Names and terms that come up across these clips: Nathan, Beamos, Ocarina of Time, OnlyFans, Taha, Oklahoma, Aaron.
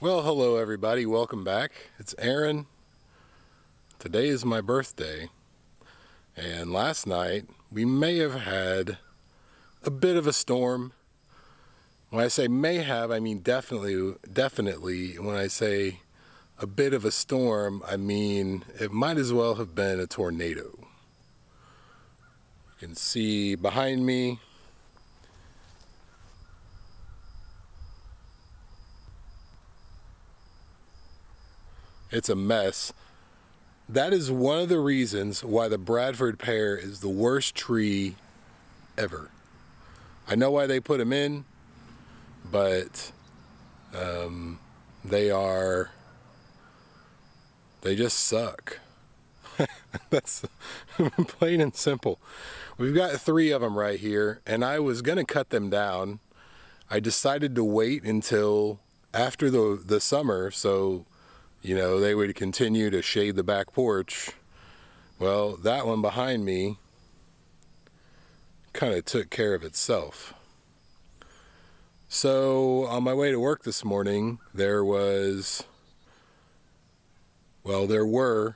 Well, hello everybody, welcome back. It's Aaron. Today is my birthday, and last night we may have had a bit of a storm. When I say may have, I mean definitely. When I say a bit of a storm, I mean it might as well have been a tornado. You can see behind me it's a mess. That is one of the reasons why the Bradford pear is the worst tree ever. I know why they put them in, but they just suck. That's plain and simple. We've got three of them right here, and I was gonna cut them down. I decided to wait until after the summer, so you know, they would continue to shade the back porch. Well, that one behind me kind of took care of itself. So on my way to work this morning, there were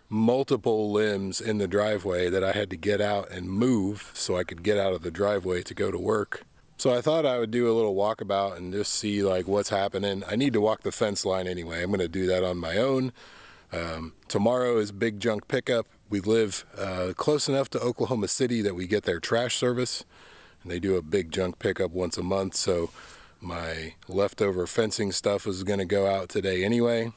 multiple limbs in the driveway that I had to get out and move so I could get out of the driveway to go to work. So I thought I would do a little walkabout and just see like what's happening. I need to walk the fence line anyway. I'm going to do that on my own. Tomorrow is big junk pickup. We live close enough to Oklahoma City that we get their trash service, and they do a big junk pickup once a month. So my leftover fencing stuff is going to go out today anyway.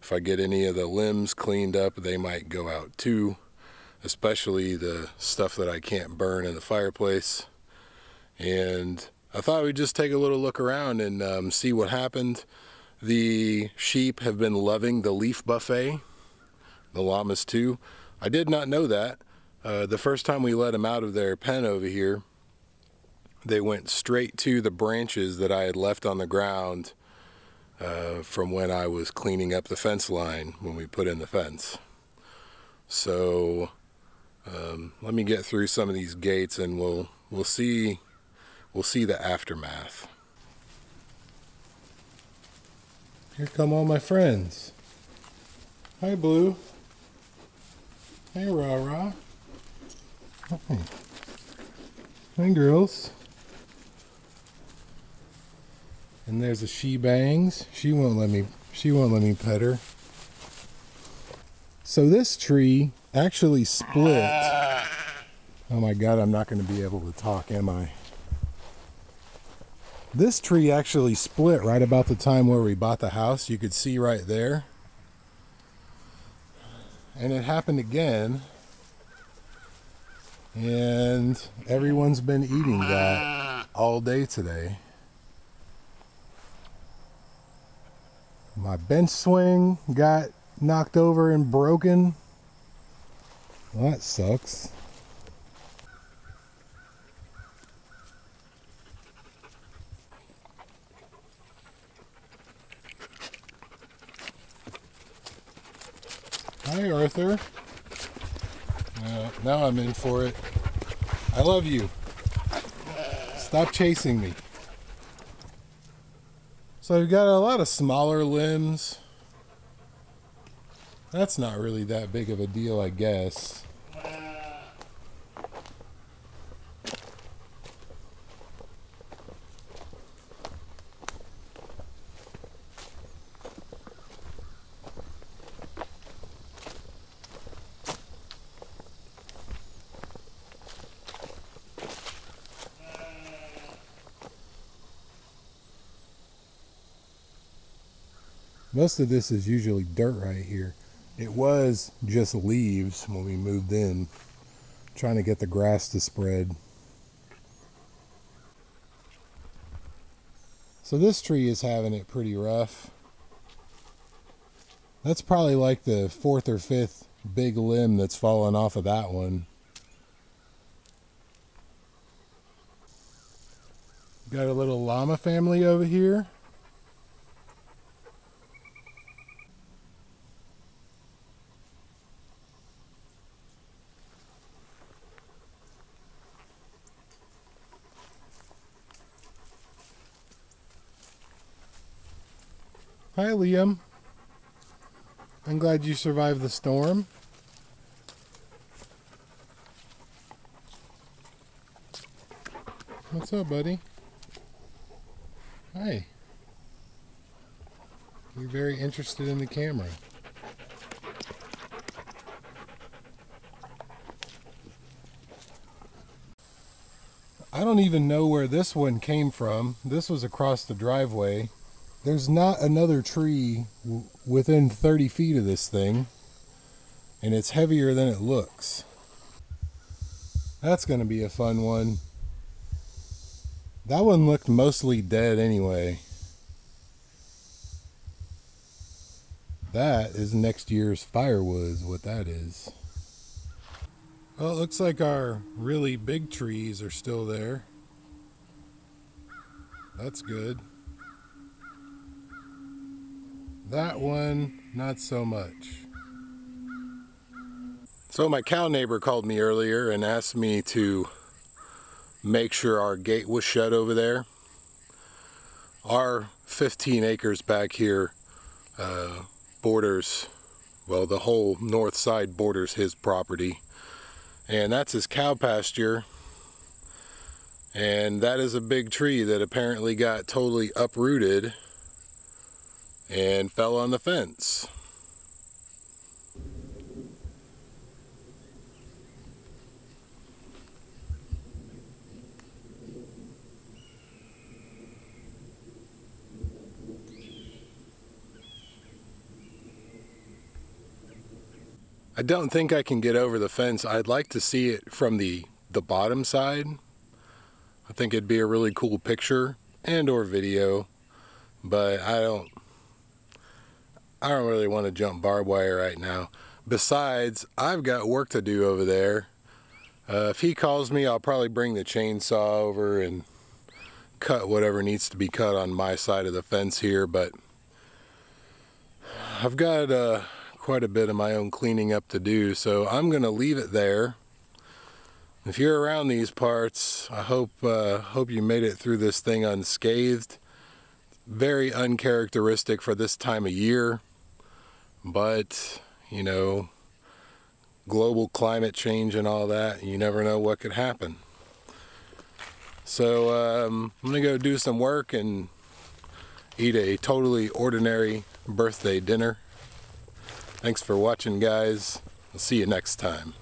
If I get any of the limbs cleaned up, they might go out too, especially the stuff that I can't burn in the fireplace. And I thought we'd just take a little look around and see what happened. The sheep have been loving the leaf buffet, the llamas too. I did not know that. The first time we let them out of their pen over here, they went straight to the branches that I had left on the ground from when I was cleaning up the fence line when we put in the fence. So let me get through some of these gates and we'll see the aftermath. Here come all my friends. Hi, Blue. Hey, Ra-Ra. Hi. Hi, girls. And there's a she-bangs. She won't let me pet her. So this tree actually split. Oh my God, I'm not going to be able to talk, am I? This tree actually split right about the time where we bought the house. You could see right there. And it happened again. And everyone's been eating that all day today. My bench swing got knocked over and broken. Well, that sucks. Hi, Arthur. Now I'm in for it. I love you. Stop chasing me. So we've got a lot of smaller limbs. That's not really that big of a deal, I guess. Most of this is usually dirt right here. It was just leaves when we moved in, trying to get the grass to spread. So this tree is having it pretty rough. That's probably like the fourth or fifth big limb that's fallen off of that one. Got a little llama family over here. Hi, Liam. I'm glad you survived the storm. What's up, buddy? Hi. You're very interested in the camera. I don't even know where this one came from. This was across the driveway. There's not another tree within 30 feet of this thing, and it's heavier than it looks. That's gonna be a fun one. That one looked mostly dead anyway. That is next year's firewood, what that is. Well, it looks like our really big trees are still there. That's good. That one, not so much. So my cow neighbor called me earlier and asked me to make sure our gate was shut over there. Our 15 acres back here borders, well, the whole north side borders his property. And that's his cow pasture, and that is a big tree that apparently got totally uprooted and fell on the fence. I don't think I can get over the fence. I'd like to see it from the bottom side. I think it'd be a really cool picture and or video, but I don't really want to jump barbed wire right now. Besides, I've got work to do over there. If he calls me, I'll probably bring the chainsaw over and cut whatever needs to be cut on my side of the fence here, but I've got quite a bit of my own cleaning up to do, so I'm gonna leave it there. If you're around these parts, I hope you made it through this thing unscathed. Very uncharacteristic for this time of year, but you know, global climate change and all that, you never know what could happen. So I'm gonna go do some work and eat a totally ordinary birthday dinner. Thanks for watching, guys. I'll see you next time.